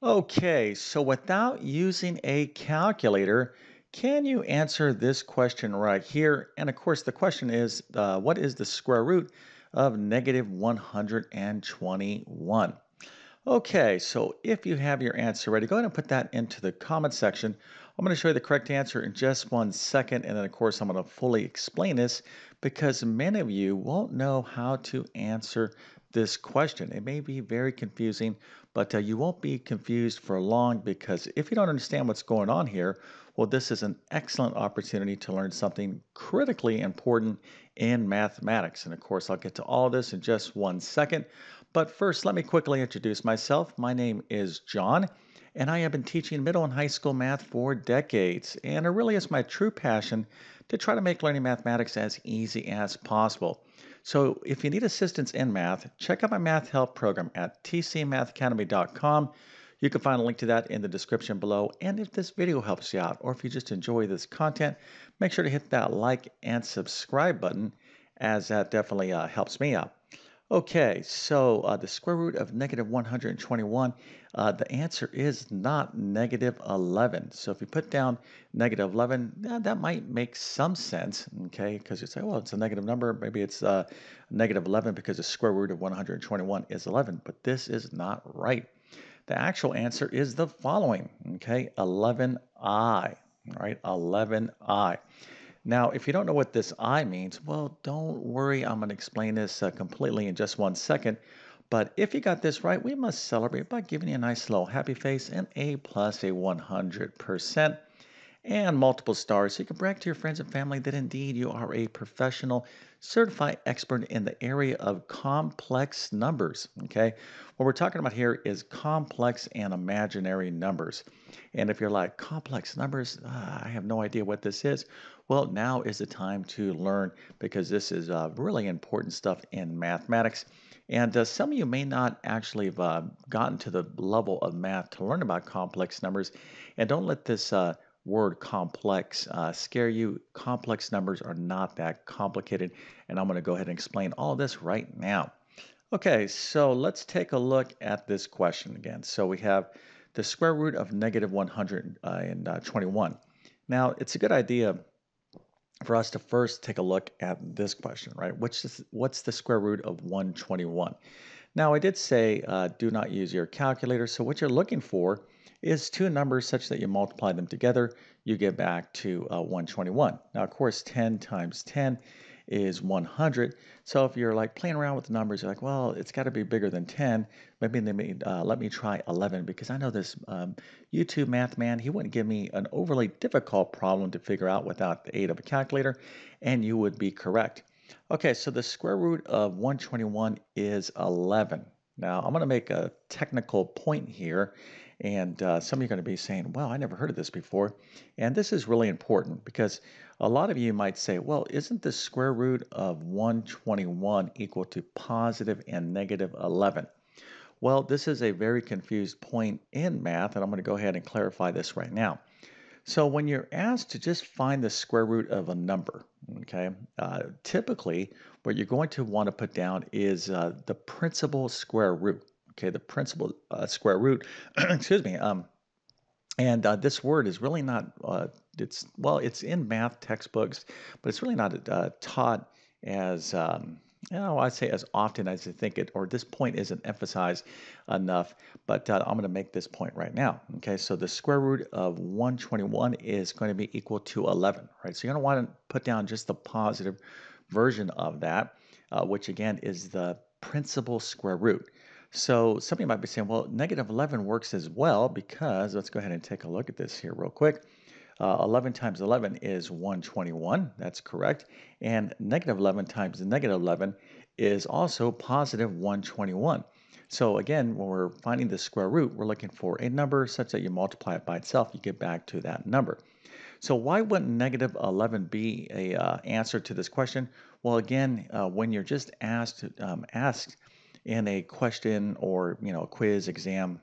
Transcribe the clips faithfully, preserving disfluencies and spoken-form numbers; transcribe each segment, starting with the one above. Okay, so without using a calculator, can you answer this question right here? And of course, the question is, uh, what is the square root of negative one hundred twenty-one? Okay, so if you have your answer ready, go ahead and put that into the comment section. I'm going to show you the correct answer in just one second, and then of course I'm going to fully explain this because many of you won't know how to answer this question. It may be very confusing, but uh, you won't be confused for long because if you don't understand what's going on here, well, this is an excellent opportunity to learn something critically important in mathematics. And of course, I'll get to all this in just one second. But first, let me quickly introduce myself. My name is John, and I have been teaching middle and high school math for decades. And it really is my true passion to try to make learning mathematics as easy as possible. So if you need assistance in math, check out my math help program at t c math academy dot com. You can find a link to that in the description below. And if this video helps you out, or if you just enjoy this content, make sure to hit that like and subscribe button, as that definitely uh, helps me out. Okay, so uh, the square root of negative one hundred twenty-one, uh, the answer is not negative eleven. So if you put down negative eleven, that, that might make some sense, okay? Because you say, well, it's a negative number. Maybe it's uh, negative eleven because the square root of one hundred twenty-one is eleven. But this is not right. The actual answer is the following, okay? eleven I, all right? eleven I. Now, if you don't know what this I means, well, don't worry. I'm going to explain this uh, completely in just one second. But if you got this right, we must celebrate by giving you a nice little happy face and A plus a one hundred percent and multiple stars so you can brag to your friends and family that indeed you are a professional certified expert in the area of complex numbers, okay? What we're talking about here is complex and imaginary numbers. And if you're like, complex numbers, ah, I have no idea what this is. Well, now is the time to learn because this is uh, really important stuff in mathematics. And uh, some of you may not actually have uh, gotten to the level of math to learn about complex numbers. And don't let this uh, word complex uh, scare you. Complex numbers are not that complicated. And I'm going to go ahead and explain all this right now. Okay, so let's take a look at this question again. So we have the square root of negative one hundred twenty-one. Now, it's a good idea for us to first take a look at this question, right? Which is, what's the square root of one twenty-one? Now, I did say uh, do not use your calculator. So what you're looking for is two numbers such that you multiply them together, you get back to uh, one twenty-one. Now, of course, ten times ten is one hundred. So if you're like playing around with the numbers, you're like, well, it's got to be bigger than ten. Maybe they may, uh, let me try eleven because I know this um, YouTube math man, he wouldn't give me an overly difficult problem to figure out without the aid of a calculator, and you would be correct. Okay, so the square root of one twenty-one is eleven. Now, I'm going to make a technical point here, and uh, some of you are going to be saying, wow, I never heard of this before. And this is really important because a lot of you might say, well, isn't the square root of one twenty-one equal to positive and negative eleven? Well, this is a very confused point in math, and I'm going to go ahead and clarify this right now. So when you're asked to just find the square root of a number, okay, uh, typically what you're going to want to put down is uh, the principal square root, okay, the principal uh, square root, excuse me, um, and uh, this word is really not, uh, it's, well, it's in math textbooks, but it's really not uh, taught as, um, Oh, I say as often as I think it, or this point isn't emphasized enough, but uh, I'm going to make this point right now. Okay, so the square root of one twenty-one is going to be equal to eleven, right? So you're going to want to put down just the positive version of that, uh, which again is the principal square root. So somebody might be saying, well, negative eleven works as well because, let's go ahead and take a look at this here real quick. Uh, eleven times eleven is one twenty-one, that's correct. And negative eleven times negative eleven is also positive one twenty-one. So again, when we're finding the square root, we're looking for a number such that you multiply it by itself, you get back to that number. So why wouldn't negative eleven be a uh, answer to this question? Well, again, uh, when you're just asked, um, asked in a question or, you know, a quiz, exam,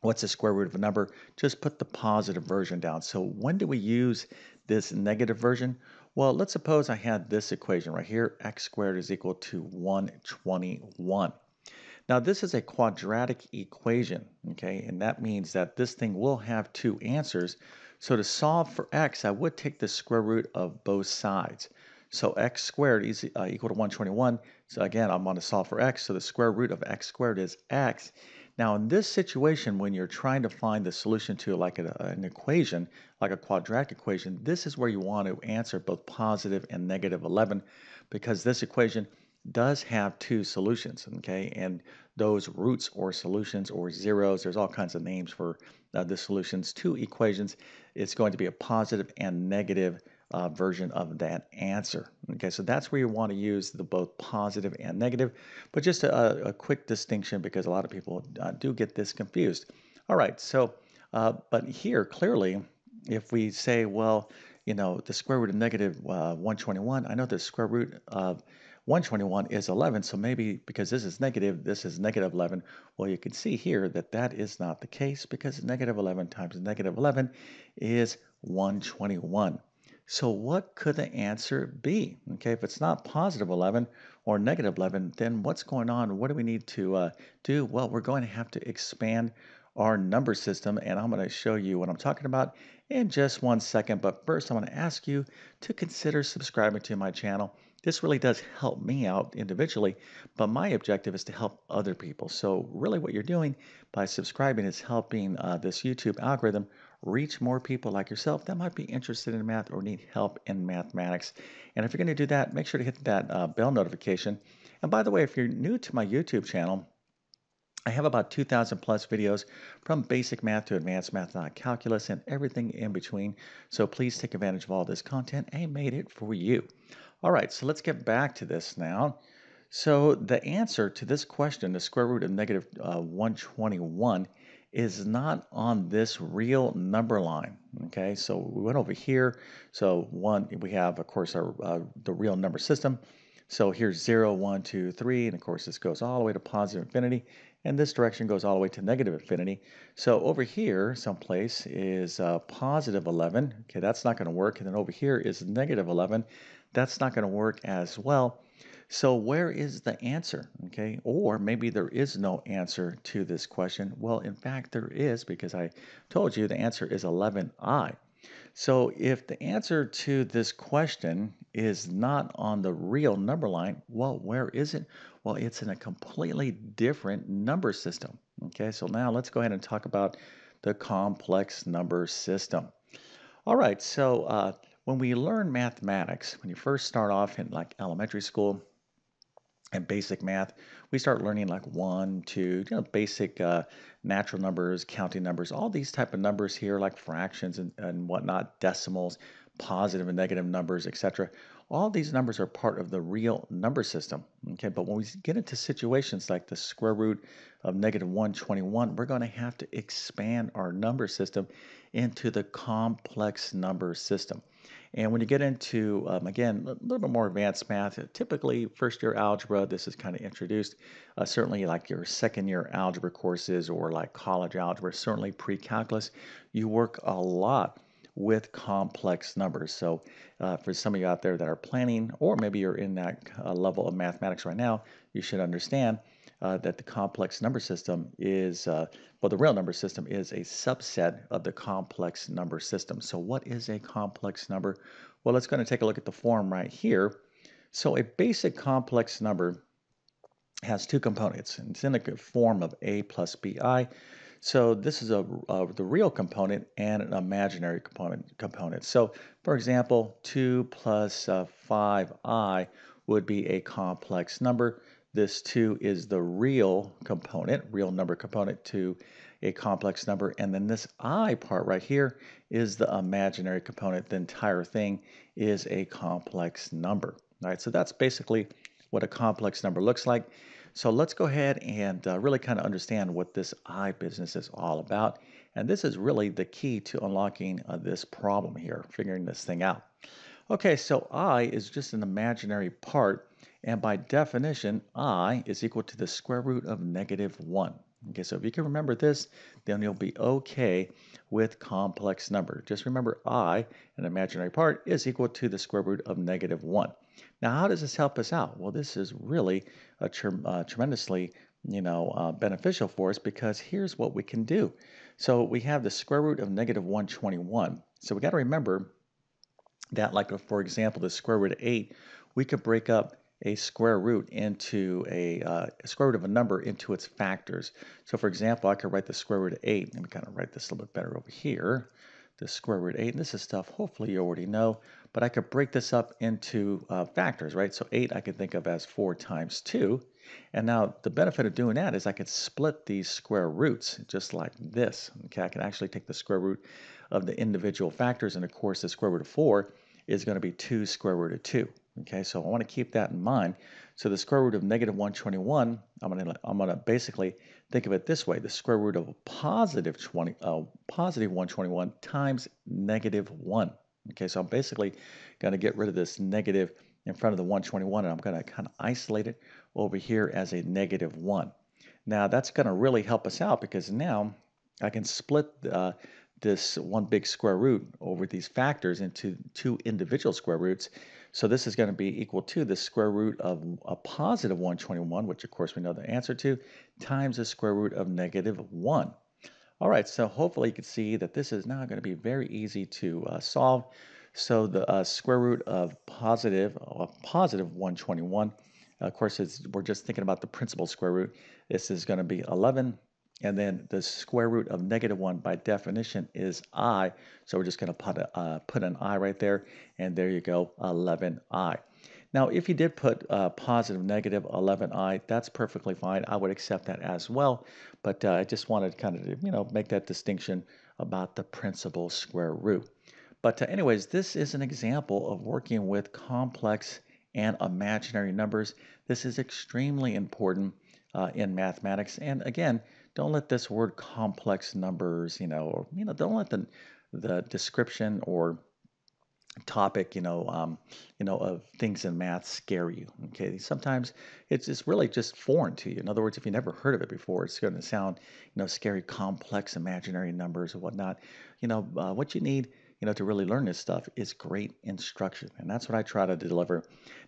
what's the square root of a number? Just put the positive version down. So when do we use this negative version? Well, let's suppose I had this equation right here. X squared is equal to one twenty-one. Now this is a quadratic equation, okay, and that means that this thing will have two answers. So to solve for x, I would take the square root of both sides. So x squared is uh, equal to one hundred twenty-one. So again, I'm going to solve for x, so the square root of x squared is x. Now in this situation, when you're trying to find the solution to like a, an equation, like a quadratic equation, this is where you want to answer both positive and negative eleven, because this equation does have two solutions, okay? And those roots or solutions or zeros, there's all kinds of names for uh, the solutions to equations. It's going to be a positive and negative Uh, version of that answer. Okay, so that's where you want to use the both positive and negative, but just a, a quick distinction because a lot of people uh, do get this confused. All right, so, uh, but here clearly, if we say, well, you know, the square root of negative uh, one hundred twenty-one, I know the square root of one hundred twenty-one is eleven, so maybe because this is negative, this is negative eleven. Well, you can see here that that is not the case because negative eleven times negative eleven is one hundred twenty-one. So what could the answer be? Okay, if it's not positive eleven or negative eleven, then what's going on? What do we need to uh, do? Well, we're going to have to expand our number system, and I'm going to show you what I'm talking about in just one second. But first, I want to ask you to consider subscribing to my channel. This really does help me out individually, but my objective is to help other people. So really what you're doing by subscribing is helping uh, this YouTube algorithm reach more people like yourself that might be interested in math or need help in mathematics. And if you're going to do that, make sure to hit that uh, bell notification. And by the way, if you're new to my YouTube channel, I have about two thousand plus videos from basic math to advanced math, not calculus, and everything in between. So please take advantage of all this content. I made it for you. All right, so let's get back to this now. So the answer to this question, the square root of negative uh, one hundred twenty-one, is not on this real number line, okay? So we went over here. So one, we have, of course, our uh, the real number system. So here's zero, one, two, three, and of course this goes all the way to positive infinity, and this direction goes all the way to negative infinity. So over here someplace is uh, positive eleven. Okay, that's not gonna work. And then over here is negative eleven. That's not gonna work as well. So where is the answer? Okay, or maybe there is no answer to this question. Well, in fact, there is, because I told you the answer is eleven i. So if the answer to this question is not on the real number line, well, where is it? Well, it's in a completely different number system. Okay, so now let's go ahead and talk about the complex number system. All right, so uh, when we learn mathematics, when you first start off in like elementary school, and basic math, we start learning like one, two, you know, basic uh, natural numbers, counting numbers, all these type of numbers here, like fractions and, and whatnot, decimals, positive and negative numbers, et cetera. All these numbers are part of the real number system, okay? But when we get into situations like the square root of negative one hundred twenty-one, we're going to have to expand our number system into the complex number system. And when you get into, um, again, a little bit more advanced math, typically first year algebra, this is kind of introduced, uh, certainly like your second year algebra courses or like college algebra, certainly pre-calculus, you work a lot with complex numbers. So uh, for some of you out there that are planning, or maybe you're in that uh, level of mathematics right now, you should understand uh, that the complex number system is, uh, well, the real number system is a subset of the complex number system. So what is a complex number? Well, let's go and take a look at the form right here. So a basic complex number has two components, and it's in the form of a plus bi. So this is a uh, the real component and an imaginary component. component. So for example, two plus uh, five i would be a complex number. This two is the real component, real number component to a complex number. And then this I part right here is the imaginary component. The entire thing is a complex number. All right, so that's basically what a complex number looks like. So let's go ahead and uh, really kind of understand what this I business is all about. And this is really the key to unlocking uh, this problem here, figuring this thing out. Okay, so I is just an imaginary part. And by definition, I is equal to the square root of negative one. Okay, so if you can remember this, then you'll be okay with complex number. Just remember I, an imaginary part, is equal to the square root of negative one. Now, how does this help us out? Well, this is really a tre- uh, tremendously you know, uh, beneficial for us, because here's what we can do. So we have the square root of negative one hundred twenty-one. So we got to remember that, like, for example, the square root of eight, we could break up a square root into a uh, square root of a number into its factors. So for example, I could write the square root of eight, let me kind of write this a little bit better over here, the square root of eight, and this is stuff hopefully you already know, but I could break this up into uh, factors, right? So eight I could think of as four times two, and now the benefit of doing that is I could split these square roots just like this. Okay, I can actually take the square root of the individual factors, and of course the square root of four is going to be two square root of two. Okay, so I want to keep that in mind. So the square root of negative one hundred twenty-one, I'm going to I'm going to basically think of it this way: the square root of a positive twenty, uh, positive one hundred twenty-one times negative one. Okay, so I'm basically going to get rid of this negative in front of the one hundred twenty-one, and I'm going to kind of isolate it over here as a negative one. Now that's going to really help us out, because now I can split Uh, this one big square root over these factors into two individual square roots. So this is going to be equal to the square root of a positive one hundred twenty-one, which of course we know the answer to, times the square root of negative one. All right, so hopefully you can see that this is now going to be very easy to uh, solve. So the uh, square root of positive, uh, positive one hundred twenty-one, of course it's, we're just thinking about the principal square root. This is going to be eleven. And then the square root of negative one by definition is I. So we're just going to put, a, uh, put an I right there. And there you go, eleven I. Now, if you did put uh, positive negative eleven I, that's perfectly fine. I would accept that as well. But uh, I just wanted to kind of, you know, make that distinction about the principal square root. But uh, anyways, this is an example of working with complex and imaginary numbers. This is extremely important uh, in mathematics. And again, don't let this word complex numbers, you know, or, you know, don't let the, the description or topic, you know, um, you know, of things in math scare you, okay? Sometimes it's, it's really just foreign to you. In other words, if you never heard of it before, it's going to sound, you know, scary, complex, imaginary numbers or whatnot. You know, uh, what you need, you know, to really learn this stuff is great instruction, and that's what I try to deliver.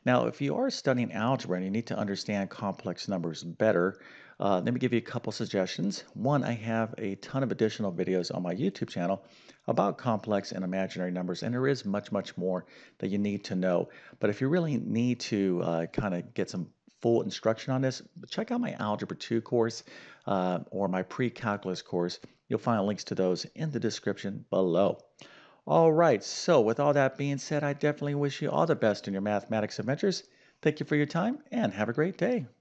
Now, if you are studying algebra and you need to understand complex numbers better, Uh, let me give you a couple suggestions. One, I have a ton of additional videos on my YouTube channel about complex and imaginary numbers, and there is much, much more that you need to know. But if you really need to uh, kind of get some full instruction on this, check out my Algebra two course uh, or my pre-calculus course. You'll find links to those in the description below. All right, so with all that being said, I definitely wish you all the best in your mathematics adventures. Thank you for your time, and have a great day.